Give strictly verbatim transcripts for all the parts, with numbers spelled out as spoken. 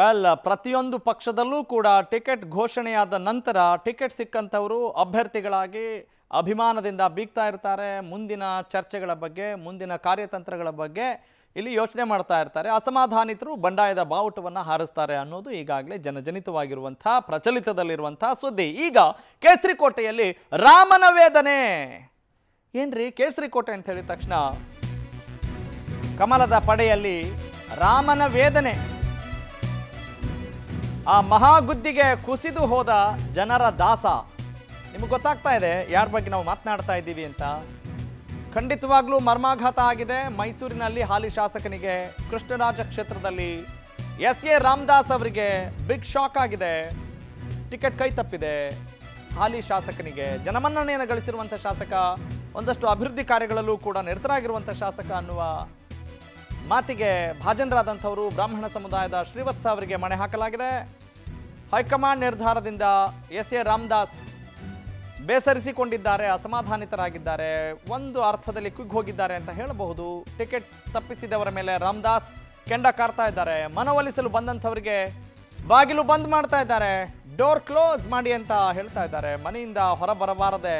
Well प्रतियोंदु पक्षदल्लू कूड़ा ticket घोषणेयाद नंतर ticket सिक्कंतवरु अभ्यर्थिगळागि अभिमानदिंद बीग्ता इर्तारे। मुंदिन चर्चेगळ बग्गे मुंदिन कार्यतंत्रगळ बग्गे इल्लि योचने माड्ता इर्तारे। असमाधानितरु बंडायद बाವುಟವನ್ನು ಹಾರಿಸುತ್ತಾರೆ ಅನ್ನೋದು ಈಗಾಗಲೇ ಜನಜನಿತವಾಗಿರುವಂತ ಪ್ರಚಲಿತದಲ್ಲಿರುವಂತ ಸುದ್ದಿ। ಈಗ ಕೇಸರಿಕೋಟೆಯಲ್ಲಿ ರಾಮನ ವೇದನೆ ಏನ್ರಿ? ಕೇಸರಿಕೋಟೆ ಅಂತ ಹೇಳಿದ ತಕ್ಷಣ ಕಮಲದ ಪಡೆಯಲ್ಲಿ ರಾಮನ ವೇದನೆ, ಆ ಮಹಾಗುದ್ದಿಗೆ ಕುಸಿದು ಹೋದ ಜನರ ದಾಸ। ನಿಮಗೆ ಗೊತ್ತಾಗ್ತಾ ಇದೆ ಯಾರ ಬಗ್ಗೆ ನಾವು ಮಾತನಾಡ್ತಾ ಇದ್ದೀವಿ ಅಂತ? ಖಂಡಿತವಾಗ್ಲೂ ಮರ್ಮಾಘಾತ ಆಗಿದೆ ಮೈಸೂರಿನಲ್ಲಿ ಹಾಲಿ ಶಾಸಕನಿಗೆ, ಕೃಷ್ಣರಾಜ ಕ್ಷೇತ್ರದಲ್ಲಿ ಎಸ್ ಎ ರಾಮದಾಸ್ ಅವರಿಗೆ ಬಿಗ್ ಶಾಕ್ ಆಗಿದೆ। ಟಿಕೆಟ್ ಕೈ ತಪ್ಪಿದೆ ಹಾಲಿ ಶಾಸಕನಿಗೆ, ಜನಮನ್ನಣೆಯನ್ನು ಗಳಿಸಿರುವಂಥ ಶಾಸಕ, ಒಂದಷ್ಟು ಅಭಿವೃದ್ಧಿ ಕಾರ್ಯಗಳಲ್ಲೂ ಕೂಡ ನಿರತರಾಗಿರುವಂಥ ಶಾಸಕ ಅನ್ನುವ ಮಾತಿಗೆ ಭಾಜನರಾದಂಥವರು ಬ್ರಾಹ್ಮಣ ಸಮುದಾಯದ ಶ್ರೀವತ್ಸ ಅವರಿಗೆ ಮಣೆ ಹಾಕಲಾಗಿದೆ। ಹೈಕಮಾಂಡ್ ನಿರ್ಧಾರದಿಂದ ಎಸ್ ಎ ರಾಮದಾಸ್ ಬೇಸರಿಸಿಕೊಂಡಿದ್ದಾರೆ, ಅಸಮಾಧಾನಿತರಾಗಿದ್ದಾರೆ, ಒಂದು ಅರ್ಥದಲ್ಲಿ ಕುಗ್ಗಿ ಹೋಗಿದ್ದಾರೆ ಅಂತ ಹೇಳಬಹುದು। ಟಿಕೆಟ್ ತಪ್ಪಿಸಿದವರ ಮೇಲೆ ರಾಮದಾಸ್ ಕೆಂಡ ಕಾರ್ತಾ ಇದ್ದಾರೆ, ಮನವೊಲಿಸಲು ಬಂದಂಥವರಿಗೆ ಬಾಗಿಲು ಬಂದ್ ಮಾಡ್ತಾ ಇದ್ದಾರೆ, ಡೋರ್ ಕ್ಲೋಸ್ ಮಾಡಿ ಅಂತ ಹೇಳ್ತಾ ಇದ್ದಾರೆ। ಮನೆಯಿಂದ ಹೊರ ಬರಬಾರದೆ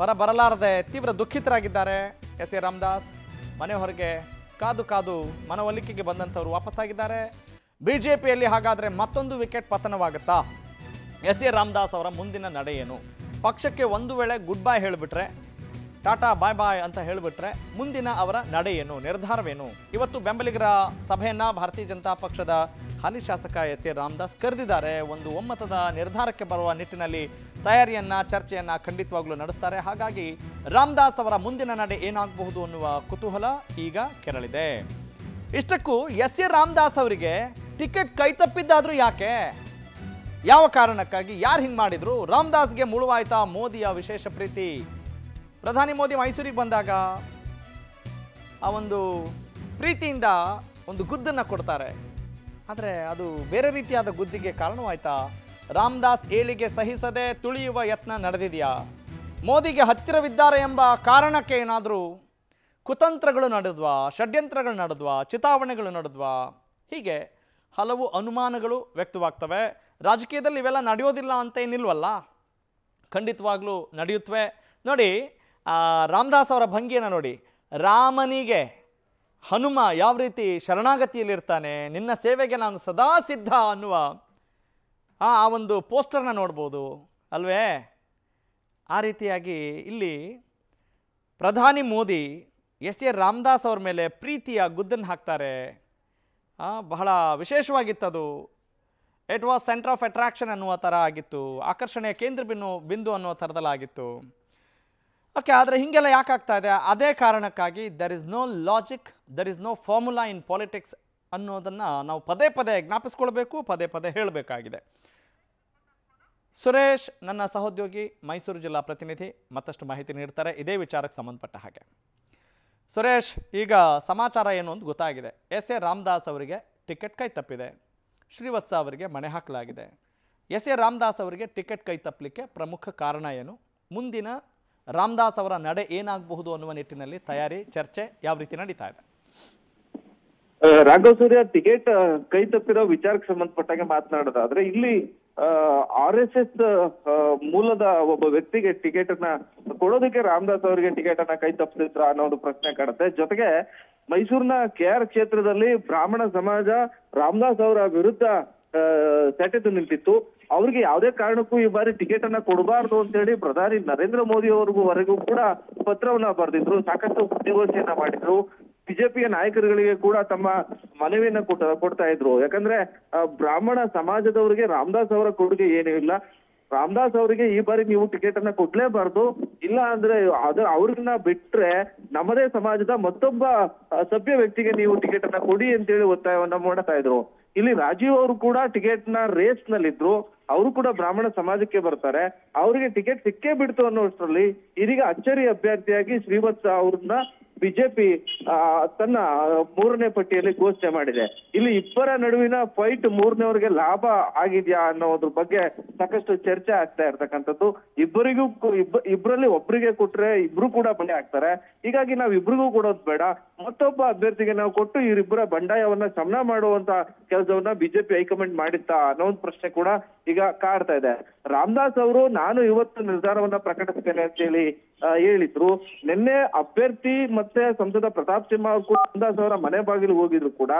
ಹೊರ ಬರಲಾರದೆ ತೀವ್ರ ದುಃಖಿತರಾಗಿದ್ದಾರೆ ಎಸ್ ಎ ರಾಮದಾಸ್। ಮನೆ ಹೊರಗೆ ಕಾದು ಕಾದು ಮನವೊಲಿಕೆಗೆ ಬಂದಂಥವರು ವಾಪಸ್ಸಾಗಿದ್ದಾರೆ। ಬಿಜೆಪಿಯಲ್ಲಿ ಹಾಗಾದರೆ ಮತ್ತೊಂದು ವಿಕೆಟ್ ಪತನವಾಗುತ್ತಾ? ಎಸ್ ಎ ರಾಮದಾಸ್ ಅವರ ಮುಂದಿನ ನಡೆ ಏನು? ಪಕ್ಷಕ್ಕೆ ಒಂದು ವೇಳೆ ಗುಡ್ ಬಾಯ್ ಹೇಳಿಬಿಟ್ರೆ, ಟಾಟಾ ಬಾಯ್ ಬಾಯ್ ಅಂತ ಹೇಳಿಬಿಟ್ರೆ ಮುಂದಿನ ಅವರ ನಡೆ ಏನು, ನಿರ್ಧಾರವೇನು? ಇವತ್ತು ಬೆಂಬಲಿಗರ ಸಭೆಯನ್ನು ಭಾರತೀಯ ಜನತಾ ಪಕ್ಷದ ಹಾಲಿ ಶಾಸಕ ಎಸ್ ಎ ರಾಮದಾಸ್ ಕರೆದಿದ್ದಾರೆ। ಒಂದು ಒಮ್ಮತದ ನಿರ್ಧಾರಕ್ಕೆ ಬರುವ ನಿಟ್ಟಿನಲ್ಲಿ ತಯಾರಿಯನ್ನು ಚರ್ಚೆಯನ್ನು ಖಂಡಿತವಾಗ್ಲೂ ನಡೆಸ್ತಾರೆ। ಹಾಗಾಗಿ ರಾಮದಾಸ್ ಅವರ ಮುಂದಿನ ನಡೆ ಏನಾಗಬಹುದು ಅನ್ನುವ ಕುತೂಹಲ ಈಗ ಕೆರಳಿದೆ। ಇಷ್ಟಕ್ಕೂ ಎಸ್ ಎ ರಾಮದಾಸ್ ಅವರಿಗೆ ಟಿಕೆಟ್ ಕೈ ತಪ್ಪಿದ್ದಾದರೂ ಯಾಕೆ, ಯಾವ ಕಾರಣಕ್ಕಾಗಿ, ಯಾರು ಹಿಂಗೆ ಮಾಡಿದ್ರು? ರಾಮದಾಸ್ಗೆ ಮುಳುವಾಯ್ತಾ ಮೋದಿಯ ವಿಶೇಷ ಪ್ರೀತಿ? ಪ್ರಧಾನಿ ಮೋದಿ ಮೈಸೂರಿಗೆ ಬಂದಾಗ ಆ ಒಂದು ಪ್ರೀತಿಯಿಂದ ಒಂದು ಗುದ್ದನ್ನು ಕೊಡ್ತಾರೆ, ಆದರೆ ಅದು ಬೇರೆ ರೀತಿಯಾದ ಗುದ್ದಿಗೆ ಕಾರಣವಾಯ್ತಾ? ರಾಮದಾಸ್ ಏಳಿಗೆ ಸಹಿಸದೆ ತುಳಿಯುವ ಯತ್ನ ನಡೆದಿದೆಯಾ? ಮೋದಿಗೆ ಹತ್ತಿರವಿದ್ದಾರೆ ಎಂಬ ಕಾರಣಕ್ಕೆ ಏನಾದರೂ ಕುತಂತ್ರಗಳು ನಡೆದ್ವಾ, ಷಡ್ಯಂತ್ರಗಳು ನಡೆದ್ವಾ, ಚಿತಾವಣೆಗಳು ನಡೆದ್ವಾ? ಹೀಗೆ ಹಲವು ಅನುಮಾನಗಳು ವ್ಯಕ್ತವಾಗ್ತವೆ। ರಾಜಕೀಯದಲ್ಲಿ ಇವೆಲ್ಲ ನಡೆಯೋದಿಲ್ಲ ಅಂತ ಏನಿಲ್ವಲ್ಲ, ಖಂಡಿತವಾಗ್ಲೂ ನಡೆಯುತ್ತವೆ ನೋಡಿ। ರಾಮದಾಸ್ ಅವರ ಭಂಗಿಯನ್ನು ನೋಡಿ, ರಾಮನಿಗೆ ಹನುಮ ಯಾವ ರೀತಿ ಶರಣಾಗತಿಯಲ್ಲಿರ್ತಾನೆ, ನಿನ್ನ ಸೇವೆಗೆ ನಾನು ಸದಾ ಸಿದ್ಧ ಅನ್ನುವ ಆ ಒಂದು ಪೋಸ್ಟರ್ನ ನೋಡ್ಬೋದು ಅಲ್ವೇ? ಆ ರೀತಿಯಾಗಿ ಇಲ್ಲಿ ಪ್ರಧಾನಿ ಮೋದಿ ಎಸ್ ಎ ರಾಮದಾಸ್ ಅವ್ರ ಮೇಲೆ ಪ್ರೀತಿಯ ಗುದ್ದನ್ನು ಹಾಕ್ತಾರೆ, ಬಹಳ ವಿಶೇಷವಾಗಿತ್ತದು। It was centre of attraction ಅನ್ನುವ ಥರ ಆಗಿತ್ತು, ಆಕರ್ಷಣೆಯ ಕೇಂದ್ರ ಬಿಂದು ಬಿಂದು ಅನ್ನೋ ಥರದಲ್ಲಾಗಿತ್ತು ಓಕೆ। ಆದರೆ ಹೀಗೆಲ್ಲ ಯಾಕೆ ಆಗ್ತಾ ಇದೆ? ಅದೇ ಕಾರಣಕ್ಕಾಗಿ there is no logic, there is no formula in politics ಅನ್ನೋದನ್ನು ನಾವು ಪದೇ ಪದೇ ಜ್ಞಾಪಿಸ್ಕೊಳ್ಬೇಕು, ಪದೇ ಪದೇ ಹೇಳಬೇಕಾಗಿದೆ। ಸುರೇಶ್ ನನ್ನ ಸಹೋದ್ಯೋಗಿ ಮೈಸೂರು ಜಿಲ್ಲಾ ಪ್ರತಿನಿಧಿ ಮತ್ತಷ್ಟು ಮಾಹಿತಿ ನೀಡ್ತಾರೆ ಇದೇ ವಿಚಾರಕ್ಕೆ ಸಂಬಂಧಪಟ್ಟ ಹಾಗೆ। ಸುರೇಶ್, ಈಗ ಸಮಾಚಾರ ಏನು ಅಂತ ಗೊತ್ತಾಗಿದೆ, ಎಸ್ ಎ ರಾಮದಾಸ್ ಅವರಿಗೆ ಟಿಕೆಟ್ ಕೈ ತಪ್ಪಿದೆ, ಶ್ರೀವತ್ಸ ಅವರಿಗೆ ಮಣೆ ಹಾಕಲಾಗಿದೆ। ಎಸ್ ಎ ರಾಮದಾಸ್ ಅವರಿಗೆ ಟಿಕೆಟ್ ಕೈ ತಪ್ಪಲಿಕ್ಕೆ ಪ್ರಮುಖ ಕಾರಣ ಏನು? ಮುಂದಿನ ರಾಮದಾಸ್ ಅವರ ನಡೆ ಏನಾಗಬಹುದು ಅನ್ನುವ ನಿಟ್ಟಿನಲ್ಲಿ ತಯಾರಿ ಚರ್ಚೆ ಯಾವ ರೀತಿ ನಡೀತಾ ಇದೆ? ರಾಘವ್ ಸೂರ್ಯ, ಟಿಕೆಟ್ ಕೈ ತಪ್ಪಿರೋ ವಿಚಾರಕ್ಕೆ ಸಂಬಂಧಪಟ್ಟಾಗೆ ಮಾತನಾಡೋದಾದ್ರೆ ಇಲ್ಲಿ ಆರ್ ಎಸ್ ಎಸ್ ಮೂಲದ ಒಬ್ಬ ವ್ಯಕ್ತಿಗೆ ಟಿಕೆಟ್ ಅನ್ನ ಕೊಡೋದಕ್ಕೆ ರಾಮದಾಸ್ ಅವರಿಗೆ ಟಿಕೆಟ್ ಅನ್ನ ಕೈ ತಪ್ಪಿಸಿದ್ರ ಅನ್ನೋ ಒಂದು ಪ್ರಶ್ನೆ ಕಾಡುತ್ತೆ। ಜೊತೆಗೆ ಮೈಸೂರಿನ ಕೆ ಆರ್ ಕ್ಷೇತ್ರದಲ್ಲಿ ಬ್ರಾಹ್ಮಣ ಸಮಾಜ ರಾಮದಾಸ್ ಅವರ ವಿರುದ್ಧ ಸೆಟೆದು ನಿಂತಿತ್ತು, ಅವ್ರಿಗೆ ಯಾವುದೇ ಕಾರಣಕ್ಕೂ ಈ ಬಾರಿ ಟಿಕೆಟ್ ಅನ್ನ ಕೊಡಬಾರ್ದು ಅಂತ ಹೇಳಿ ಪ್ರಧಾನಿ ನರೇಂದ್ರ ಮೋದಿ ಅವರಿಗೂ ವರೆಗೂ ಕೂಡ ಪತ್ರವನ್ನ ಬರೆದಿದ್ರು, ಸಾಕಷ್ಟು ಉದ್ಯೋಗವನ್ನ ಮಾಡಿದ್ರು, ಬಿಜೆಪಿಯ ನಾಯಕರುಗಳಿಗೆ ಕೂಡ ತಮ್ಮ ಮನವಿಯನ್ನ ಕೊಟ್ಟ ಕೊಡ್ತಾ ಇದ್ರು। ಯಾಕಂದ್ರೆ ಬ್ರಾಹ್ಮಣ ಸಮಾಜದವರಿಗೆ ರಾಮದಾಸ್ ಅವರ ಕೊಡುಗೆ ಏನೂ ಇಲ್ಲ, ರಾಮದಾಸ್ ಅವರಿಗೆ ಈ ಬಾರಿ ನೀವು ಟಿಕೆಟ್ ಅನ್ನ ಕೊಡ್ಲೇಬಾರ್ದು, ಇಲ್ಲ ಅಂದ್ರೆ ಅದ ಅವ್ರನ್ನ ಬಿಟ್ರೆ ನಮ್ಮದೇ ಸಮಾಜದ ಮತ್ತೊಬ್ಬ ಸಭ್ಯ ವ್ಯಕ್ತಿಗೆ ನೀವು ಟಿಕೆಟ್ ಅನ್ನ ಕೊಡಿ ಅಂತೇಳಿ ಒತ್ತಾಯವನ್ನ ಮಾಡ್ತಾ ಇದ್ರು। ಇಲ್ಲಿ ರಾಜೀವ್ ಅವರು ಕೂಡ ಟಿಕೆಟ್ ನ ರೇಸ್ ನಲ್ಲಿದ್ರು, ಅವರು ಕೂಡ ಬ್ರಾಹ್ಮಣ ಸಮಾಜಕ್ಕೆ ಬರ್ತಾರೆ, ಅವರಿಗೆ ಟಿಕೆಟ್ ಸಿಕ್ಕೇ ಬಿಡ್ತು ಅನ್ನೋಷ್ಟರಲ್ಲಿ ಇದೀಗ ಅಚ್ಚರಿ ಅಭ್ಯರ್ಥಿಯಾಗಿ ಶ್ರೀವತ್ಸ ಅವ್ರನ್ನ ಬಿಜೆಪಿ ತನ್ನ ಮೂರನೇ ಪಟ್ಟಿಯಲ್ಲಿ ಘೋಷಣೆ ಮಾಡಿದೆ. ಇಲ್ಲಿ ಇಬ್ಬರ ನಡುವಿನ ಫೈಟ್ ಮೂರನೇವರೆಗೆ ಲಾಭ ಆಗಿದೆಯಾ ಅನ್ನೋದ್ರ ಬಗ್ಗೆ ಸಾಕಷ್ಟು ಚರ್ಚೆ ಆಗ್ತಾ ಇರ್ತಕ್ಕಂಥದ್ದು. ಇಬ್ಬರಿಗೂ ಇಬ್ಬರಲ್ಲಿ ಒಬ್ಬರಿಗೆ ಕೊಟ್ರೆ ಇಬ್ರು ಕೂಡ ಬಲಿ ಆಗ್ತಾರೆ. ಹೀಗಾಗಿ ನಾವ್ ಇಬ್ರಿಗೂ ಕೊಡೋದು ಬೇಡ, ಮತ್ತೊಬ್ಬ ಅಭ್ಯರ್ಥಿಗೆ ನಾವು ಕೊಟ್ಟು ಇವರಿಬ್ಬರ ಬಂಡಾಯವನ್ನ ಶಮನ ಮಾಡುವಂತ ಕೆಲಸವನ್ನ ಬಿಜೆಪಿ ಹೈಕಮಾಂಡ್ ಮಾಡಿತ್ತಾ ಅನ್ನೋ ಒಂದು ಪ್ರಶ್ನೆ ಕೂಡ ಈಗ ಕಾಡ್ತಾ ಇದೆ. ರಾಮದಾಸ್ ಅವರು ನಾನು ಇವತ್ತು ನಿರ್ಧಾರವನ್ನ ಪ್ರಕಟಿಸ್ತೇನೆ ಅಂತ ಹೇಳಿ ಹೇಳಿದ್ರು. ನಿನ್ನೆ ಅಭ್ಯರ್ಥಿ ಮತ್ತೆ ಸಂಸದ ಪ್ರತಾಪ್ ಸಿಂಹ ಅವರು ಕೂಡ ರಾಮದಾಸ್ ಅವರ ಮನೆ ಬಾಗಿಲಿಗೆ ಹೋಗಿದ್ರು ಕೂಡ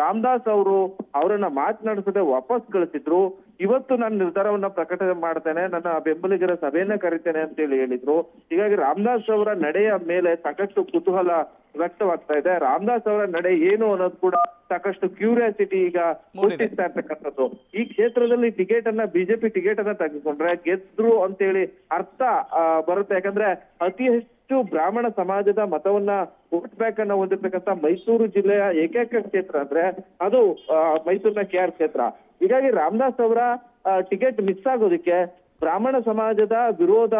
ರಾಮದಾಸ್ ಅವರು ಅವರನ್ನ ಮಾತನಾಡಿಸದೆ ವಾಪಸ್ ಕಳಿಸಿದ್ರು. ಇವತ್ತು ನಾನು ನಿರ್ಧಾರವನ್ನ ಪ್ರಕಟಣೆ ಮಾಡ್ತೇನೆ, ನನ್ನ ಬೆಂಬಲಿಗರ ಸಭೆಯನ್ನ ಕರಿತೇನೆ ಅಂತ ಹೇಳಿ ಹೇಳಿದ್ರು. ಹೀಗಾಗಿ ರಾಮದಾಸ್ ಅವರ ನಡೆಯ ಮೇಲೆ ಸಾಕಷ್ಟು ಕುತೂಹಲ ವ್ಯಕ್ತವಾಗ್ತಾ ಇದೆ. ರಾಮದಾಸ್ ಅವರ ನಡೆ ಏನು ಅನ್ನೋದು ಕೂಡ ಸಾಕಷ್ಟು ಕ್ಯೂರಿಯಾಸಿಟಿ ಈಗ ಮೂಡಿಸ್ತಾ ಇರ್ತಕ್ಕಂಥದ್ದು. ಈ ಕ್ಷೇತ್ರದಲ್ಲಿ ಟಿಕೆಟ್ ಅನ್ನ ಬಿಜೆಪಿ ಟಿಕೆಟ್ ಅನ್ನ ತೆಗೆದುಕೊಂಡ್ರೆ ಗೆದ್ರು ಅಂತೇಳಿ ಅರ್ಥ ಬರುತ್ತೆ. ಯಾಕಂದ್ರೆ ಅತಿ ಹೆಚ್ಚು ಬ್ರಾಹ್ಮಣ ಸಮಾಜದ ಮತವನ್ನ ವೋಟ್ ಬ್ಯಾಂಕ್ ಅನ್ನ ಹೊಂದಿರ್ತಕ್ಕಂಥ ಮೈಸೂರು ಜಿಲ್ಲೆಯ ಏಕೈಕ ಕ್ಷೇತ್ರ ಅಂದ್ರೆ ಅದು ಮೈಸೂರಿನ ಕೆ ಆರ್ ಕ್ಷೇತ್ರ. ಹೀಗಾಗಿ ರಾಮದಾಸ್ ಅವರ ಟಿಕೆಟ್ ಮಿಸ್ ಆಗೋದಕ್ಕೆ ಬ್ರಾಹ್ಮಣ ಸಮಾಜದ ವಿರೋಧ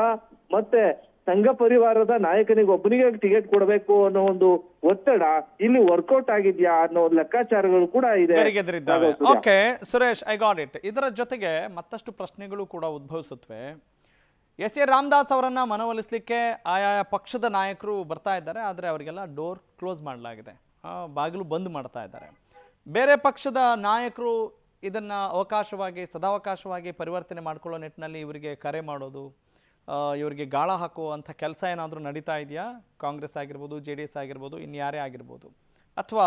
ಮತ್ತೆ ಸಂಘ ಪರಿವಾರದ ನಾಯಕನಿಗೆ ಒಬ್ಬನಿಗೆ ಟಿಕೆಟ್ ಕೊಡಬೇಕು ಅನ್ನೋ ಒಂದು ಒತ್ತಡ ಇಲ್ಲಿ ವರ್ಕೌಟ್ ಆಗಿದ್ಯಾ ಅನ್ನೋ ಲೆಕ್ಕಾಚಾರಗಳು ಕೂಡ ಇದೆ. Okay Suresh, I got it. ಇದರ ಜೊತೆಗೆ ಮತ್ತಷ್ಟು ಪ್ರಶ್ನೆಗಳು ಕೂಡ ಉದ್ಭವಿಸುತ್ತವೆ. ಎಸ್ ಎ ರಾಮದಾಸ್ ಅವರನ್ನ ಮನವೊಲಿಸಲಿಕ್ಕೆ ಆಯಾ ಪಕ್ಷದ ನಾಯಕರು ಬರ್ತಾ ಇದ್ದಾರೆ, ಆದರೆ ಅವರಿಗೆಲ್ಲ ಡೋರ್ ಕ್ಲೋಸ್ ಮಾಡಲಾಗಿದೆ, ಬಾಗಿಲು ಬಂದ್ ಮಾಡ್ತಾ ಇದ್ದಾರೆ. ಬೇರೆ ಪಕ್ಷದ ನಾಯಕರು ಇದನ್ನ ಅವಕಾಶವಾಗಿ ಸದಾವಕಾಶವಾಗಿ ಪರಿವರ್ತನೆ ಮಾಡ್ಕೊಳ್ಳೋ ನಿಟ್ಟಿನಲ್ಲಿ ಇವರಿಗೆ ಕರೆ ಮಾಡೋದು, ಇವರಿಗೆ ಗಾಳ ಹಾಕುವಂಥ ಕೆಲಸ ಏನಾದರೂ ನಡೀತಾ ಇದೆಯಾ? ಕಾಂಗ್ರೆಸ್ ಆಗಿರ್ಬೋದು, ಜೆ ಡಿ ಎಸ್ ಆಗಿರ್ಬೋದು, ಇನ್ಯಾರೇ ಆಗಿರ್ಬೋದು, ಅಥವಾ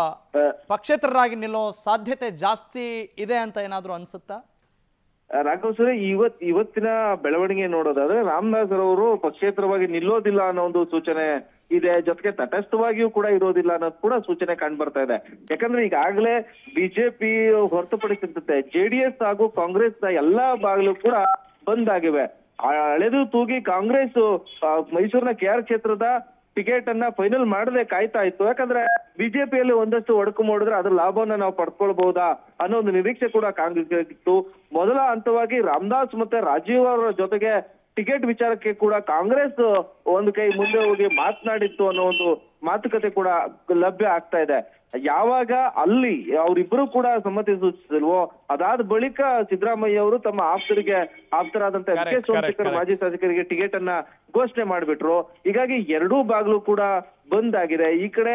ಪಕ್ಷೇತರರಾಗಿ ನಿಲ್ಲೋ ಸಾಧ್ಯತೆ ಜಾಸ್ತಿ ಇದೆ ಅಂತ ಏನಾದರೂ ಅನ್ಸುತ್ತಾ? ರಾಘವ್ ಸರ್, ಇವತ್ ಇವತ್ತಿನ ಬೆಳವಣಿಗೆ ನೋಡೋದಾದ್ರೆ ರಾಮದಾಸ್ ಅವರು ಪಕ್ಷೇತರವಾಗಿ ನಿಲ್ಲೋದಿಲ್ಲ ಅನ್ನೋ ಒಂದು ಸೂಚನೆ ಇದೆ. ಜೊತೆಗೆ ತಟಸ್ಥವಾಗಿಯೂ ಕೂಡ ಇರೋದಿಲ್ಲ ಅನ್ನೋದು ಕೂಡ ಸೂಚನೆ ಕಂಡು ಬರ್ತಾ ಇದೆ. ಯಾಕಂದ್ರೆ ಈಗಾಗಲೇ ಬಿಜೆಪಿ ಹೊರತುಪಡಿಸಿದಂತೆ ಜೆ ಡಿ ಎಸ್ ಹಾಗೂ ಕಾಂಗ್ರೆಸ್ ಎಲ್ಲಾ ಬಾಗಿಲು ಕೂಡ ಬಂದ್ ಆಗಿವೆ. ಅಳೆದು ತೂಗಿ ಕಾಂಗ್ರೆಸ್ ಮೈಸೂರಿನ ಕೆ ಆರ್ ಕ್ಷೇತ್ರದ ಟಿಕೆಟ್ ಅನ್ನ ಫೈನಲ್ ಮಾಡದೆ ಕಾಯ್ತಾ ಇತ್ತು. ಯಾಕಂದ್ರೆ ಬಿಜೆಪಿಯಲ್ಲಿ ಒಂದಷ್ಟು ಒಡಕು ಮಾಡಿದ್ರೆ ಅದ್ರ ಲಾಭವನ್ನ ನಾವು ಪಡ್ಕೊಳ್ಬಹುದಾ ಅನ್ನೋ ಒಂದು ನಿರೀಕ್ಷೆ ಕೂಡ ಕಾಂಗ್ರೆಸ್ ಇತ್ತು. ಮೊದಲ ಹಂತವಾಗಿ ರಾಮದಾಸ್ ಮತ್ತೆ ರಾಜೀವ್ ಅವರ ಜೊತೆಗೆ ಟಿಕೆಟ್ ವಿಚಾರಕ್ಕೆ ಕೂಡ ಕಾಂಗ್ರೆಸ್ ಒಂದು ಕೈ ಮುಂದೆ ಹೋಗಿ ಮಾತನಾಡಿತ್ತು ಅನ್ನೋ ಒಂದು ಮಾತುಕತೆ ಕೂಡ ಲಭ್ಯ ಆಗ್ತಾ ಇದೆ. ಯಾವಾಗ ಅಲ್ಲಿ ಅವರಿಬ್ಬರು ಕೂಡ ಸಮ್ಮತಿ ಸೂಚಿಸಿಲ್ವೋ ಅದಾದ ಬಳಿಕ ಸಿದ್ದರಾಮಯ್ಯ ಅವರು ತಮ್ಮ ಆಪ್ತರಿಗೆ ಆಪ್ತರಾದಂತ ಎಸ್ ಕೆ ಸೋಮಶೇಖರ್ ಮಾಜಿ ಶಾಸಕರಿಗೆ ಟಿಕೆಟ್ ಅನ್ನ ಘೋಷಣೆ ಮಾಡ್ಬಿಟ್ರು. ಹೀಗಾಗಿ ಎರಡೂ ಬಾಗ್ಲು ಕೂಡ ಬಂದ್ ಆಗಿದೆ. ಈ ಕಡೆ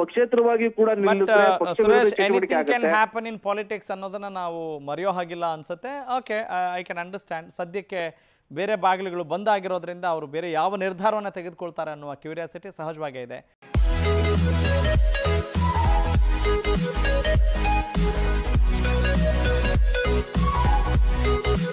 ಪಕ್ಷೇತರವಾಗಿ ಕೂಡ ಹ್ಯಾಪನ್ ಇನ್ ಪಾಲಿಟಿಕ್ಸ್ ಅನ್ನೋದನ್ನ ನಾವು ಮರೆಯೋ ಹಾಗಿಲ್ಲ ಅನ್ಸುತ್ತೆ. Okay, I can understand. ಸದ್ಯಕ್ಕೆ ಬೇರೆ ಬಾಗಿಲುಗಳು ಬಂದ್ ಆಗಿರೋದ್ರಿಂದ ಅವರು ಬೇರೆ ಯಾವ ನಿರ್ಧಾರವನ್ನು ತೆಗೆದುಕೊಳ್ತಾರೆ ಅನ್ನುವ ಕ್ಯೂರಿಯಾಸಿಟಿ ಸಹಜವಾಗೇ ಇದೆ. We'll be right back.